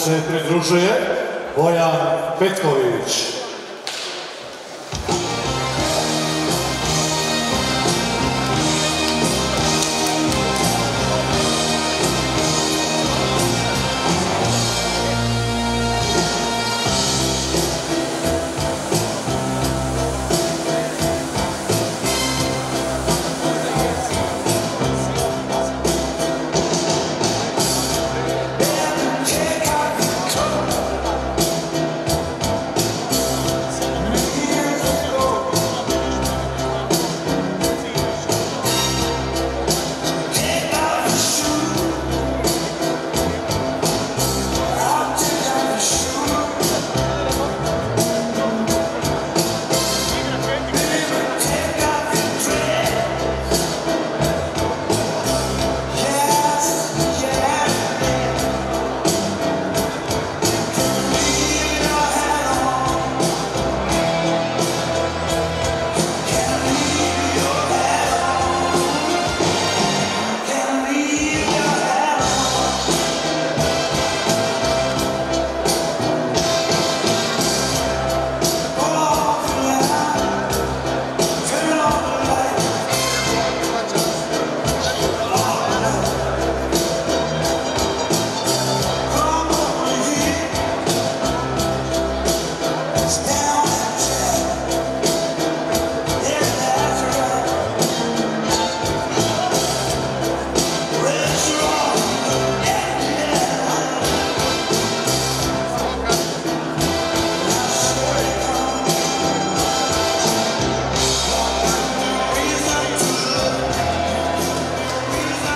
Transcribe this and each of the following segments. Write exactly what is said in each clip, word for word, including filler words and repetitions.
se pridružuje Bojan Petković.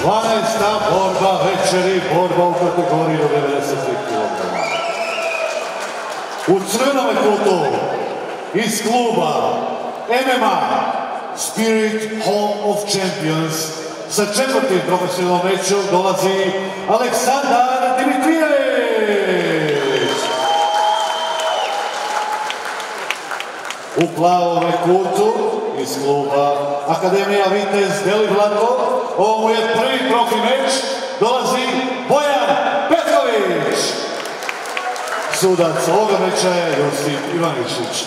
dvanaesta borba večeri, borba u kategoriji do devedeset kilograma. U crvenome kutu iz kluba M M A Spirit Hall of Champions sa četvrtim profesionalnom mečom dolazi Aleksandar Dimitrijević. U plavome kutu iz kluba Akademija Vitez Deli Vlado, ovo mu je prvi profi meč, dolazi Bojan Petković. Sudac ovoga meča je Josip Ivaničić.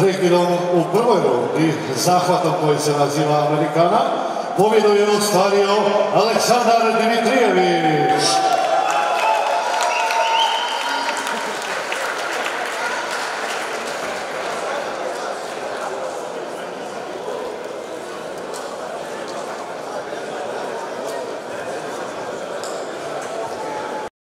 prekidom u prvoj rundi, zahvatom koji se naziva Amerikana, pobjedu je ostvario Aleksandar Dimitrijević.